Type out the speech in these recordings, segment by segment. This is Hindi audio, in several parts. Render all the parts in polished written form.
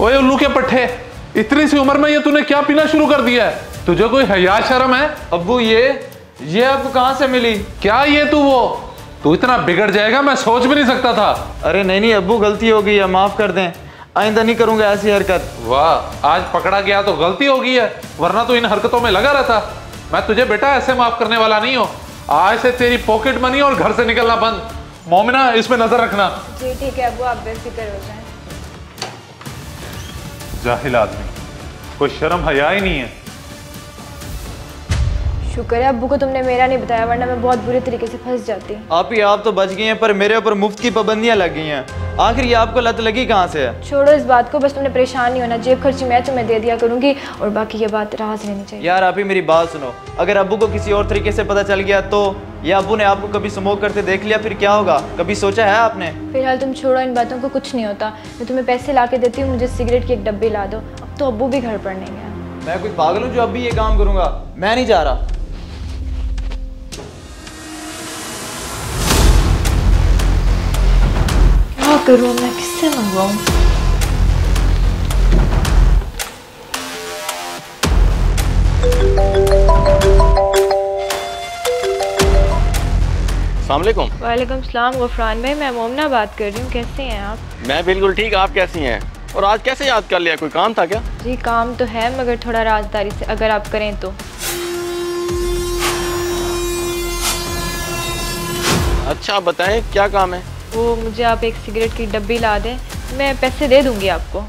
ओए उल्लू के पट्टे, इतनी सी उम्र में ये तूने क्या पीना शुरू कर दिया है? तुझे कोई हया शर्म है? अब्बू ये आपको कहाँ से मिली? क्या ये तू इतना बिगड़ जाएगा मैं सोच भी नहीं सकता था। अरे नहीं अब्बू गलती हो गई है, माफ कर दें, आइंदा नहीं करूंगा ऐसी हरकत। वाह, आज पकड़ा गया तो गलती हो गई है, वरना तो इन हरकतों में लगा रहता। मैं तुझे बेटा ऐसे माफ करने वाला नहीं हूँ। आज से तेरी पॉकेट मनी और घर से निकलना बंद। मोमिना इसमें नजर रखना। जी ठीक है अब्बू, आप बेफिक्र हो जाएं। जाहिल आदमी, कोई शर्म हया ही नहीं है। शुक्र है अब्बू को तुमने मेरा नहीं बताया, वरना मैं बहुत बुरे तरीके से फंस जाती। आप तो बच गई हैं, पर मेरे ऊपर मुफ्त की पाबंदियां लगी हैं। आखिर ये आपको लत लगी कहाँ से है? छोड़ो इस बात को, बस तुमने परेशान नहीं होना। जेब खर्ची मैं तुम्हें दे दिया करूंगी और बाकी ये बात राज रहनी चाहिए। यार आप ही मेरी बात सुनो, अगर अब्बू को किसी और तरीके से पता चल गया तो, या अब्बू ने आपको कभी स्मोक करते देख लिया फिर क्या होगा? कभी सोचा है आपने? फिलहाल तुम छोड़ो इन बातों को, कुछ नहीं होता। मैं तुम्हें पैसे ला के देती हूँ, मुझे सिगरेट की एक डब्बी ला दो। अब तो अब्बू भी घर पर नहीं है। मैं कोई पागल हूँ जो अब भी ये काम करूँगा? मैं नहीं जा रहा। क्या करूँ मैं, किससे मंगवाऊँ? अस्सलामुअलैकुम। वालेकुम सलाम गुफरान भाई, मैं मोमना बात कर रही हूँ। कैसे हैं आप? मैं बिल्कुल ठीक, आप कैसी हैं? और आज कैसे याद कर लिया, कोई काम था क्या? जी काम तो है, मगर थोड़ा राजदारी से अगर आप करें तो। अच्छा बताएं क्या काम है? वो मुझे आप एक सिगरेट की डब्बी ला दें, मैं पैसे दे दूंगी आपको।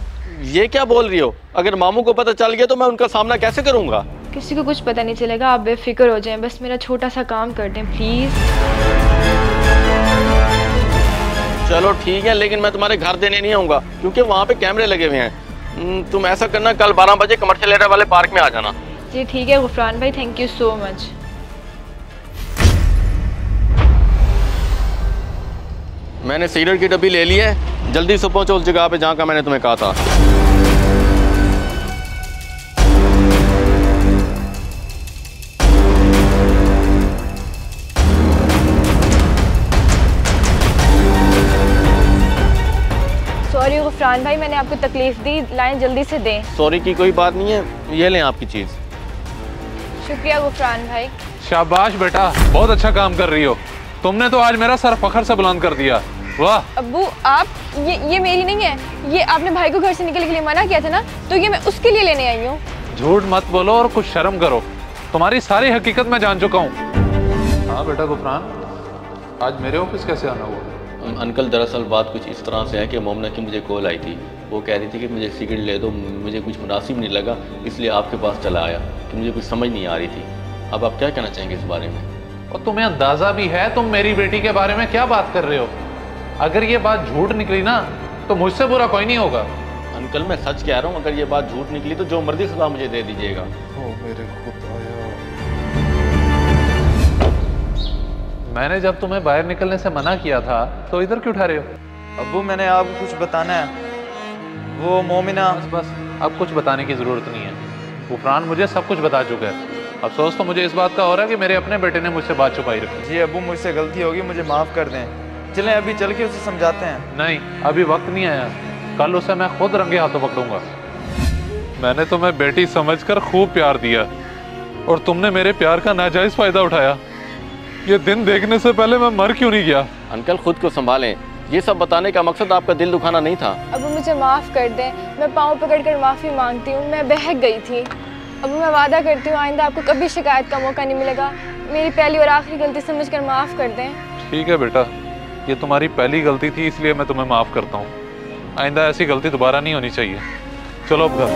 ये क्या बोल रही हो? अगर मामू को पता चल गया तो मैं उनका सामना कैसे करूंगा? किसी को कुछ पता नहीं चलेगा, आप बेफिक्र हो जाएं। बस मेरा छोटा सा काम कर दें प्लीज। चलो ठीक है, लेकिन मैं तुम्हारे घर देने नहीं आऊँगा क्योंकि वहाँ पे कैमरे लगे हुए हैं। तुम ऐसा करना, कल 12 बजे कमर्शियल एरिया वाले पार्क में आ जाना। जी ठीक है गुफरान भाई, थैंक यू सो मच। मैंने सिगरेट की डब्बी ले ली है, जल्दी से पहुँचो उस जगह पे जहाँ का मैंने तुम्हें कहा था। गुफरान भाई मैंने आपको तकलीफ दी, लाइन जल्दी से दें। सॉरी की कोई बात नहीं है, ये लें आपकी चीज। शुक्रिया गुफरान भाई। शाबाश बेटा, बहुत अच्छा काम कर रही हो। तुमने तो आज मेरा सर फखर से बुलंद कर दिया। वाह अब्बू आप ये मेरी नहीं है, ये आपने भाई को घर से निकलने के लिए मना किया था ना, तो ये मैं उसके लिए लेने आई हूँ। झूठ मत बोलो और कुछ शर्म करो, तुम्हारी सारी हकीकत मैं जान चुका हूँ। हाँ बेटा गुफरान, आज मेरे ऑफिस कैसे आना हुआ? अंकल दरअसल बात कुछ इस तरह से है कि मोमना की मुझे कॉल आई थी। वो कह रही थी कि मुझे सिगरेट ले दो, मुझे कुछ मुनासिब नहीं लगा इसलिए आपके पास चला आया कि मुझे कुछ समझ नहीं आ रही थी। अब आप क्या कहना चाहेंगे इस बारे में? और तुम्हें अंदाज़ा भी है तुम मेरी बेटी के बारे में क्या बात कर रहे हो? अगर ये बात झूठ निकली ना तो मुझसे बुरा कोई नहीं होगा। अंकल मैं सच कह रहा हूँ, अगर ये बात झूठ निकली तो जो मर्जी सजा मुझे दे दीजिएगा। मैंने जब तुम्हें बाहर निकलने से मना किया था तो इधर क्यों ठहरे हो? अब्बू मैंने आपको कुछ बताना है। वो मोमिना बस अब कुछ बताने की ज़रूरत नहीं है, गुफरान मुझे सब कुछ बता चुका है। अफसोस तो मुझे इस बात का हो रहा है कि मेरे अपने बेटे ने मुझसे बात छुपाई रखी। जी अब्बू मुझसे गलती होगी, मुझे माफ़ कर दें। चलें अभी चल के उसे समझाते हैं। नहीं अभी वक्त नहीं आया, कल उसे मैं खुद रंगे हाथों पकड़ूंगा। मैंने तुम्हें बेटी समझ कर खूब प्यार दिया और तुमने मेरे प्यार का नाजायज़ फ़ायदा उठाया। ये दिन देखने से पहले मैं मर क्यों नहीं गया? अंकल खुद को संभालें, ये सब बताने का मकसद आपका दिल दुखाना नहीं था। अब मुझे माफ़ कर दें, मैं पाँव पकड़कर माफ़ी मांगती हूँ, मैं बहक गई थी। अब मैं वादा करती हूँ आइंदा आपको कभी शिकायत का मौका नहीं मिलेगा। मेरी पहली और आखिरी गलती समझकर माफ़ कर दें। ठीक है बेटा, ये तुम्हारी पहली गलती थी इसलिए मैं तुम्हें माफ़ करता हूँ। आइंदा ऐसी गलती दोबारा नहीं होनी चाहिए। चलो अब घर।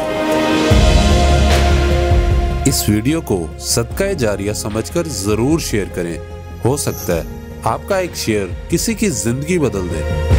इस वीडियो को सदका जारिया समझकर जरूर शेयर करें, हो सकता है आपका एक शेयर किसी की जिंदगी बदल दे।